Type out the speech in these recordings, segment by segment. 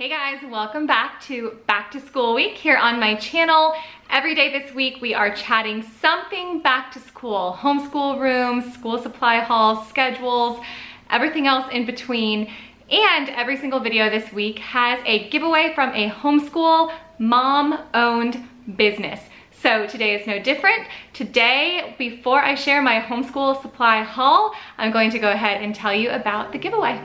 Hey guys, welcome back to school week here on my channel. Every day this week we are chatting something back to school, homeschool rooms, school supply hauls, schedules, everything else in between. And every single video this week has a giveaway from a homeschool mom-owned business. So today is no different. Today, before I share my homeschool supply haul, I'm going to go ahead and tell you about the giveaway.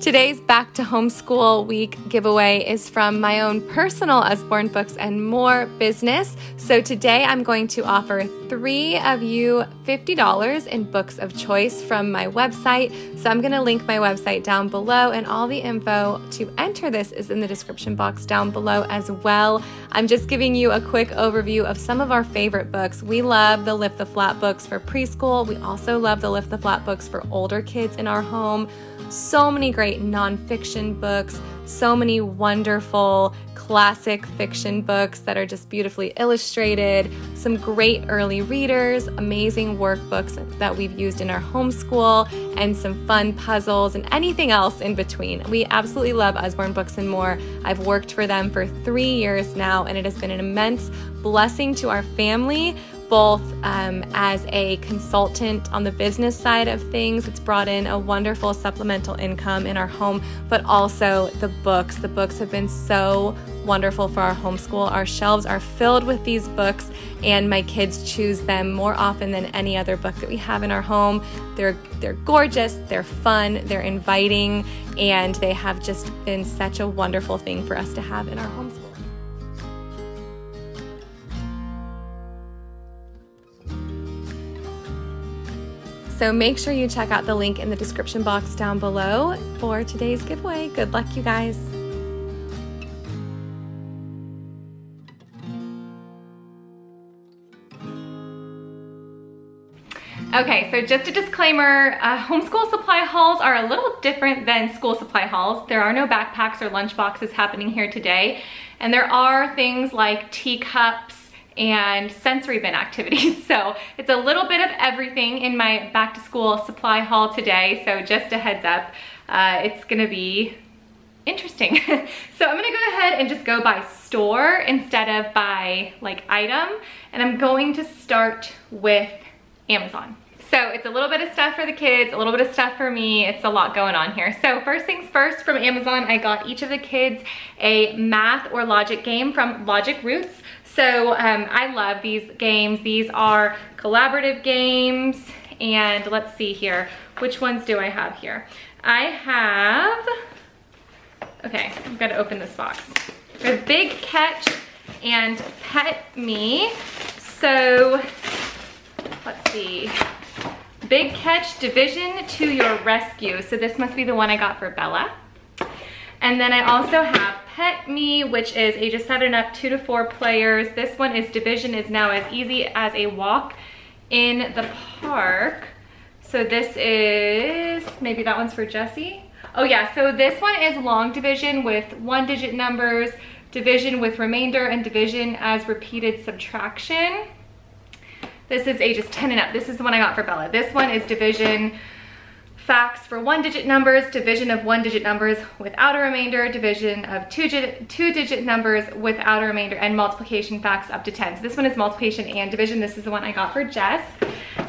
Today's Back to Homeschool Week giveaway is from my own personal Usborne Books and More business. So today I'm going to offer three of you $50 in books of choice from my website. So I'm going to link my website down below, and all the info to enter this is in the description box down below as well. I'm just giving you a quick overview of some of our favorite books. We love the Lift the Flap books for preschool. We also love the Lift the Flap books for older kids in our home. So many great nonfiction books, so many wonderful classic fiction books that are just beautifully illustrated, some great early readers, amazing workbooks that we've used in our homeschool, and some fun puzzles and anything else in between. We absolutely love Usborne Books and More. I've worked for them for 3 years now, and it has been an immense blessing to our family, both as a consultant on the business side of things. It's brought in a wonderful supplemental income in our home, but also the books. The books have been so wonderful for our homeschool. Our shelves are filled with these books, and my kids choose them more often than any other book that we have in our home. They're gorgeous, they're fun, they're inviting, and they have just been such a wonderful thing for us to have in our homeschool. So make sure you check out the link in the description box down below for today's giveaway. Good luck, you guys. Okay, so just a disclaimer, homeschool supply hauls are a little different than school supply hauls. There are no backpacks or lunch boxes happening here today. And there are things like teacups and sensory bin activities. So it's a little bit of everything in my back to school supply haul today. So just a heads up, it's gonna be interesting. So I'm gonna go ahead and just go by store instead of by like item. And I'm going to start with Amazon. So it's a little bit of stuff for the kids, a little bit of stuff for me. It's a lot going on here. So first things first, from Amazon, I got each of the kids a math or logic game from Logic Roots. So I love these games. These are collaborative games. And let's see here, which ones do I have here? I have, okay, I've got to open this box. There's Big Catch and Pet Me. So let's see, Big Catch, Division to Your Rescue. So this must be the one I got for Bella. And then I also have Pet Me, which is ages 7 and up, 2 to 4 players. This one is Division is Now as Easy as a Walk in the Park. So this is, maybe that one's for Jessie. Oh yeah, so this one is long division with 1-digit numbers, division with remainder, and division as repeated subtraction. This is ages 10 and up. This is the one I got for Bella. This one is Division Facts for 1-digit numbers, division of 1-digit numbers without a remainder, division of 2-digit numbers without a remainder, and multiplication facts up to 10. So this one is multiplication and division. This is the one I got for Jess.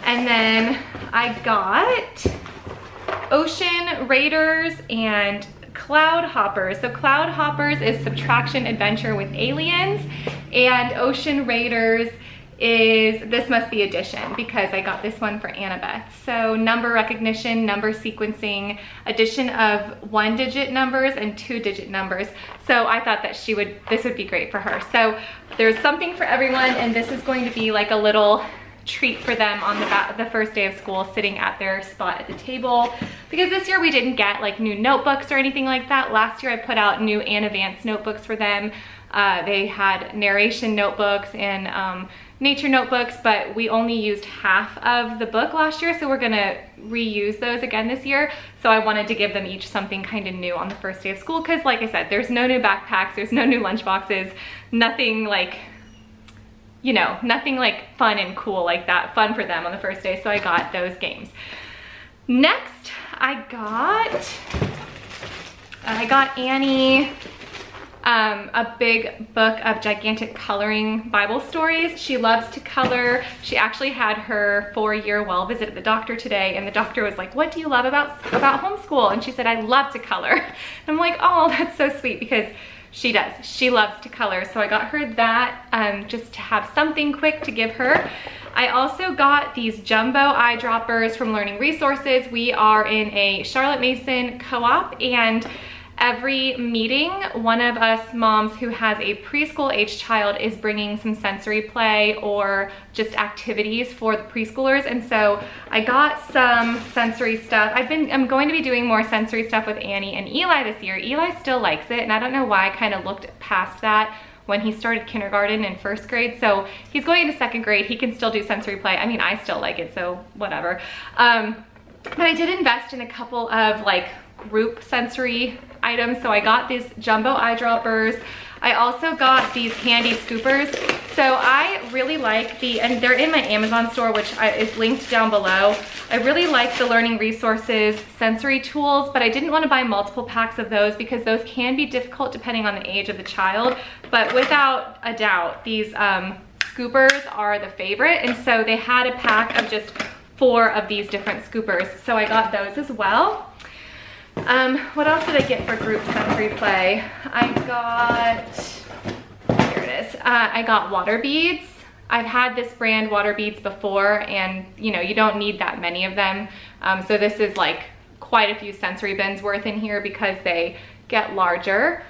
And then I got Ocean Raiders and Cloud Hoppers. So Cloud Hoppers is subtraction adventure with aliens, and Ocean Raiders is, this must be addition because I got this one for Annabeth. So number recognition, number sequencing, addition of 1-digit numbers and 2-digit numbers. So I thought that this would be great for her. So there's something for everyone, and this is going to be like a little treat for them on the first day of school, sitting at their spot at the table, because this year we didn't get like new notebooks or anything like that. Last year I put out new and advanced notebooks for them. They had narration notebooks and nature notebooks, but we only used half of the book last year, so we're gonna reuse those again this year. So I wanted to give them each something kind of new on the first day of school, because like I said, there's no new backpacks, there's no new lunch boxes, nothing like you know, nothing like fun and cool like that, fun for them on the first day. So I got those games. Next, I got Annie a big book of gigantic coloring Bible stories. She loves to color. She actually had her 4-year WAL visit at the doctor today, and the doctor was like, what do you love about homeschool? And she said, I love to color. And I'm like, oh, that's so sweet, because she does. She loves to color. So I got her that just to have something quick to give her. I also got these jumbo eyedroppers from Learning Resources. We are in a Charlotte Mason co-op, and every meeting, one of us moms who has a preschool-aged child is bringing some sensory play or just activities for the preschoolers. And so I got some sensory stuff. I'm going to be doing more sensory stuff with Annie and Eli this year. Eli still likes it, and I don't know why I kind of looked past that when he started kindergarten and first grade. So he's going into second grade. He can still do sensory play. I mean, I still like it, so whatever. But I did invest in a couple of like group sensory items. So I got these jumbo eyedroppers. I also got these candy scoopers. So I really like and they're in my Amazon store, which is linked down below. I really like the Learning Resources sensory tools, but I didn't want to buy multiple packs of those because those can be difficult depending on the age of the child. But without a doubt, these scoopers are the favorite. And so they had a pack of just 4 of these different scoopers. So I got those as well. What else did I get for group sensory play? Here it is. I got water beads. I've had this brand water beads before, and you know, you don't need that many of them. So this is like quite a few sensory bins worth in here because they get larger,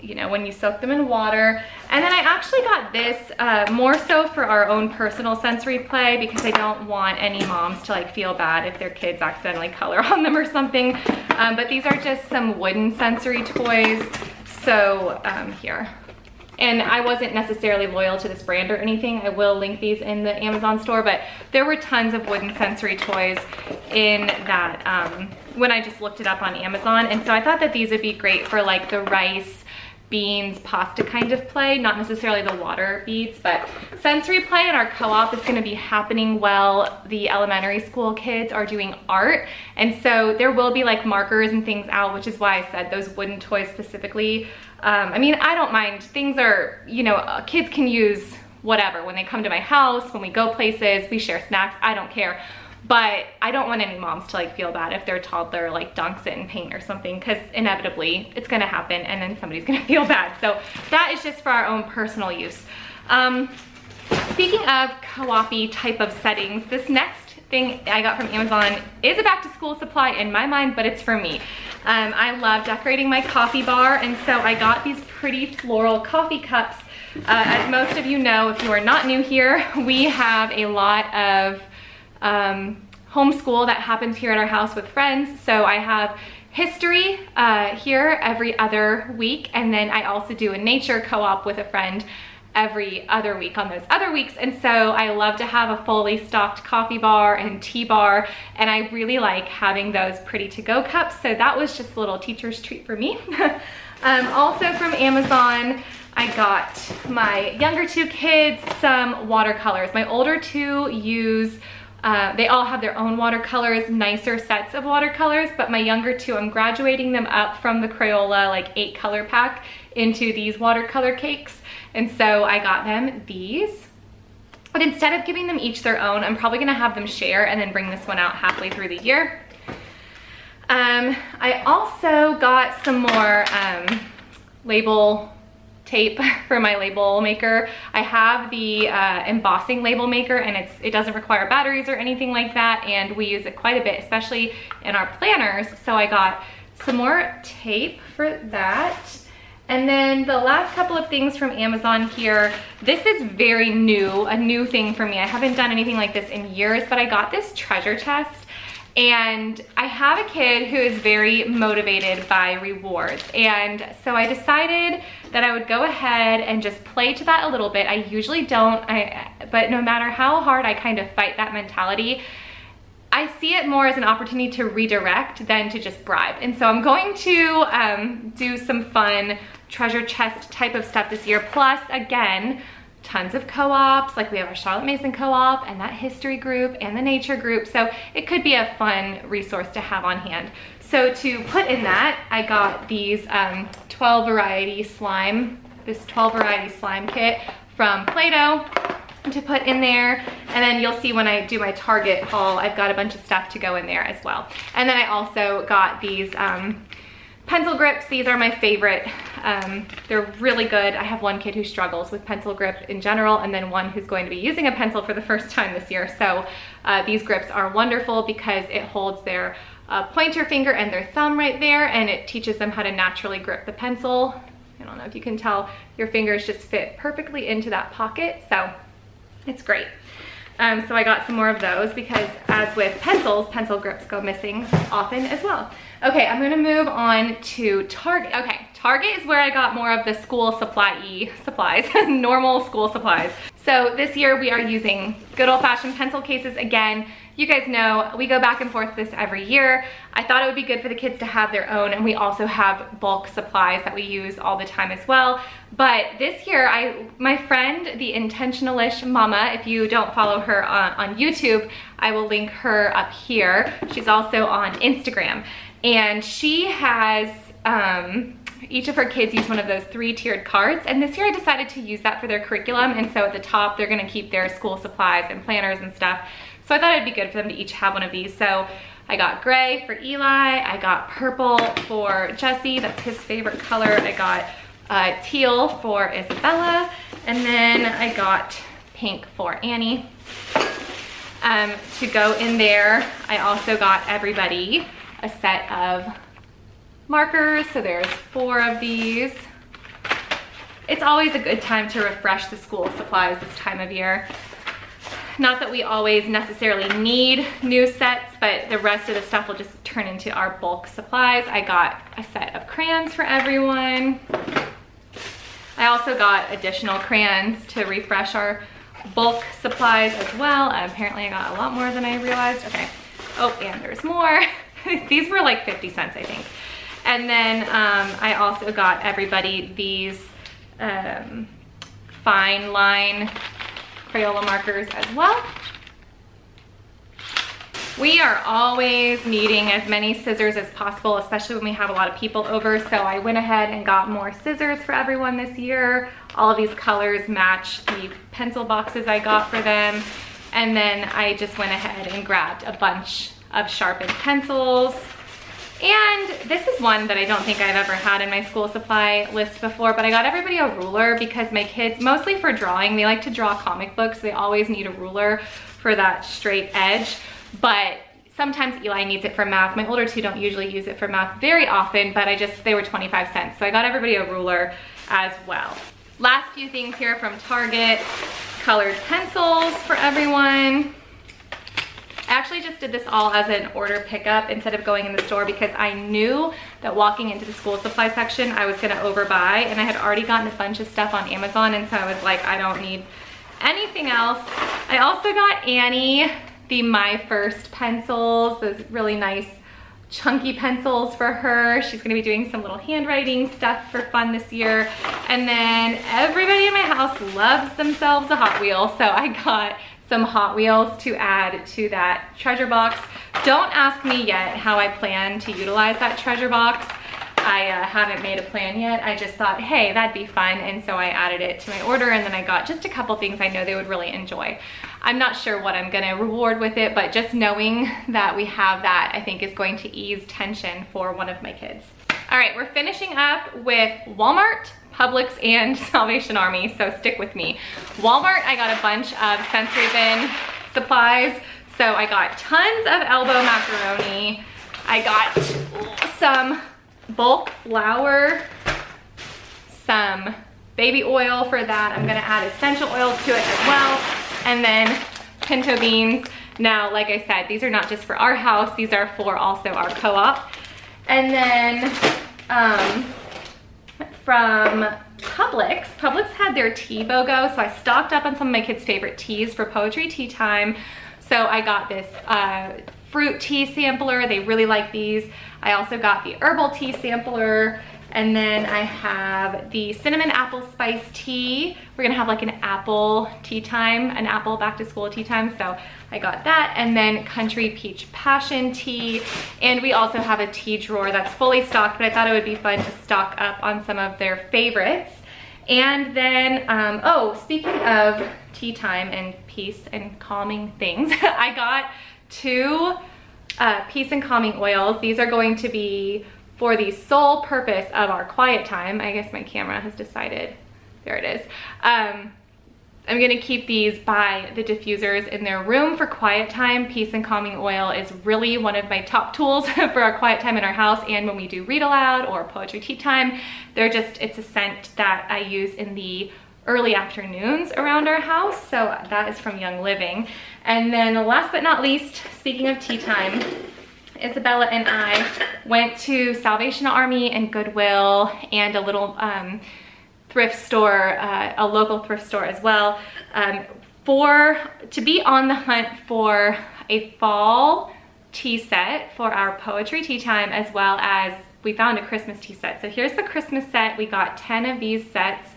you know, when you soak them in water. And then I actually got this more so for our own personal sensory play, because I don't want any moms to like feel bad if their kids accidentally color on them or something. But these are just some wooden sensory toys. So here. And I wasn't necessarily loyal to this brand or anything. I will link these in the Amazon store, but there were tons of wooden sensory toys in that when I just looked it up on Amazon. And so I thought that these would be great for like the rice, beans, pasta kind of play, not necessarily the water beads, but sensory play in our co-op is going to be happening while the elementary school kids are doing art. And so there will be like markers and things out, which is why I said those wooden toys specifically. I mean, I don't mind. Things are, you know, kids can use whatever. When they come to my house, when we go places, we share snacks, I don't care. But I don't want any moms to like feel bad if their toddler like dunks it in paint or something, because inevitably it's gonna happen and then somebody's gonna feel bad. So that is just for our own personal use. Speaking of co-op-y type of settings, this next thing I got from Amazon is a back to school supply in my mind, but it's for me. I love decorating my coffee bar, and so I got these pretty floral coffee cups. As most of you know, if you are not new here, we have a lot of homeschool that happens here at our house with friends. So I have history here every other week, and then I also do a nature co-op with a friend every other week on those other weeks. And so I love to have a fully stocked coffee bar and tea bar, and I really like having those pretty to-go cups. So that was just a little teacher's treat for me. Also from Amazon, I got my younger 2 kids some watercolors. My older 2 use, they all have their own watercolors, nicer sets of watercolors, but my younger 2, I'm graduating them up from the Crayola like 8 color pack into these watercolor cakes. And so I got them these. But instead of giving them each their own, I'm probably gonna have them share and then bring this one out halfway through the year. I also got some more label tape for my label maker. I have the embossing label maker, and it doesn't require batteries or anything like that, and we use it quite a bit, especially in our planners. So I got some more tape for that. And then the last couple of things from Amazon here, this is very new, a new thing for me. I haven't done anything like this in years, but I got this treasure chest. And I have a kid who is very motivated by rewards, and so I decided that I would go ahead and just play to that a little bit. I usually don't, but no matter how hard I kind of fight that mentality, I see it more as an opportunity to redirect than to just bribe. And so I'm going to do some fun treasure chest type of stuff this year. Plus, again, tons of co-ops, like we have our Charlotte Mason co-op and that history group and the nature group. So it could be a fun resource to have on hand. So to put in that, I got these 12 variety slime kit from Play-Doh to put in there. And then you'll see when I do my Target haul, I've got a bunch of stuff to go in there as well. And then I also got these pencil grips. These are my favorite. They're really good. I have one kid who struggles with pencil grip in general, and then one who's going to be using a pencil for the first time this year. So these grips are wonderful because it holds their pointer finger and their thumb right there, and it teaches them how to naturally grip the pencil. I don't know if you can tell, your fingers just fit perfectly into that pocket, so it's great. So I got some more of those because, as with pencils, pencil grips go missing often as well. Okay, I'm gonna move on to Target. Okay, Target is where I got more of the school supplies, normal school supplies. So this year we are using good old-fashioned pencil cases again. You guys know we go back and forth this every year. I thought it would be good for the kids to have their own, and we also have bulk supplies that we use all the time as well. But this year, my friend, the Intentionalish Mama, if you don't follow her on YouTube, I will link her up here. She's also on Instagram, and she has each of her kids use one of those three-tiered cards, and this year I decided to use that for their curriculum. And so at the top, they're gonna keep their school supplies and planners and stuff. So I thought it'd be good for them to each have one of these. So I got gray for Eli, I got purple for Jesse, that's his favorite color. I got teal for Isabella, and then I got pink for Annie to go in there. I also got everybody a set of markers, so there's 4 of these. It's always a good time to refresh the school supplies this time of year. Not that we always necessarily need new sets, but the rest of the stuff will just turn into our bulk supplies. I got a set of crayons for everyone. I also got additional crayons to refresh our bulk supplies as well. Apparently I got a lot more than I realized. Okay. Oh, and there's more. These were like 50 cents, I think. And then I also got everybody these fine line Crayola markers as well. We are always needing as many scissors as possible, especially when we have a lot of people over. So I went ahead and got more scissors for everyone this year. All of these colors match the pencil boxes I got for them. And then I just went ahead and grabbed a bunch of sharpened pencils. And this is one that I don't think I've ever had in my school supply list before, but I got everybody a ruler because my kids, mostly for drawing, they like to draw comic books. They always need a ruler for that straight edge, but sometimes Eli needs it for math. My older two don't usually use it for math very often, but they were 25 cents. So I got everybody a ruler as well. Last few things here from Target, colored pencils for everyone. I actually just did this all as an order pickup instead of going in the store because I knew that walking into the school supply section, I was gonna overbuy, and I had already gotten a bunch of stuff on Amazon, and so I was like, I don't need anything else. I also got Annie the My First pencils, those really nice chunky pencils for her. She's gonna be doing some little handwriting stuff for fun this year. And then everybody in my house loves themselves a Hot Wheel, so I got some Hot Wheels to add to that treasure box. Don't ask me yet how I plan to utilize that treasure box. I haven't made a plan yet. I just thought, hey, that'd be fun, and so I added it to my order, and then I got just a couple things I know they would really enjoy. I'm not sure what I'm gonna reward with it, but just knowing that we have that, I think, is going to ease tension for one of my kids. All right, we're finishing up with Walmart, Publix, and Salvation Army, so stick with me. Walmart, I got a bunch of sensory bin supplies. So I got tons of elbow macaroni. I got some bulk flour, some baby oil for that. I'm gonna add essential oils to it as well. And then pinto beans. Now, like I said, these are not just for our house, these are for also our co-op. And then, from Publix. Publix had their tea BOGO, so I stocked up on some of my kids' favorite teas for poetry tea time. So I got this fruit tea sampler. They really like these. I also got the herbal tea sampler, And then I have the cinnamon apple spice tea. We're gonna have like an apple tea time, an apple back to school tea time, so I got that. And then country peach passion tea. And we also have a tea drawer that's fully stocked, but I thought it would be fun to stock up on some of their favorites. And then, oh, speaking of tea time and peace and calming things, I got two peace and calming oils. These are going to be for the sole purpose of our quiet time. I guess my camera has decided, there it is. I'm gonna keep these by the diffusers in their room for quiet time. Peace and calming oil is really one of my top tools for our quiet time in our house, and when we do read aloud or poetry tea time. They're just, it's a scent that I use in the early afternoons around our house. So that is from Young Living. And then last but not least, speaking of tea time, Isabella and I went to Salvation Army and Goodwill and a little thrift store, a local thrift store as well, to be on the hunt for a fall tea set for our poetry tea time, as well as we found a Christmas tea set. So here's the Christmas set. We got 10 of these sets.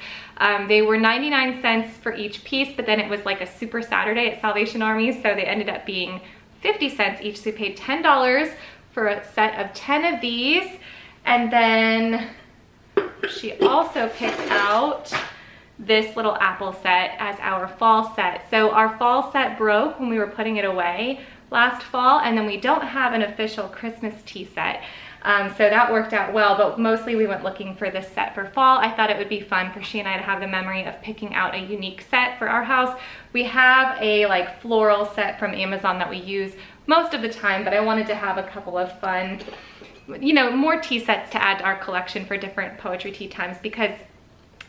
They were 99 cents for each piece, but then it was like a Super Saturday at Salvation Army, so they ended up being 50 cents each, so we paid $10 for a set of 10 of these. And then she also picked out this little apple set as our fall set. So our fall set broke when we were putting it away last fall, and then we don't have an official Christmas tea set. So that worked out well, but mostly we went looking for this set for fall. I thought it would be fun for she and I to have the memory of picking out a unique set for our house. We have a like floral set from Amazon that we use most of the time, but I wanted to have a couple of fun, you know, more tea sets to add to our collection for different poetry tea times, because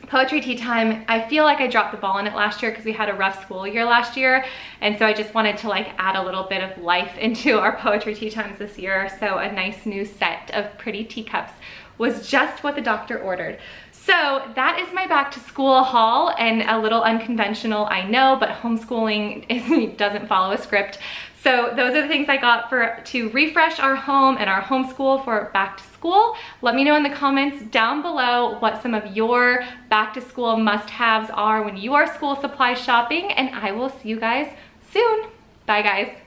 poetry tea time, I feel like I dropped the ball on it last year because we had a rough school year last year, and so I just wanted to like add a little bit of life into our poetry tea times this year. So a nice new set of pretty teacups was just what the doctor ordered. So that is my back to school haul, and a little unconventional, I know, but homeschooling doesn't follow a script. So those are the things I got to refresh our home and our homeschool for back to school. Let me know in the comments down below what some of your back to school must-haves are when you are school supply shopping, and I will see you guys soon. Bye guys.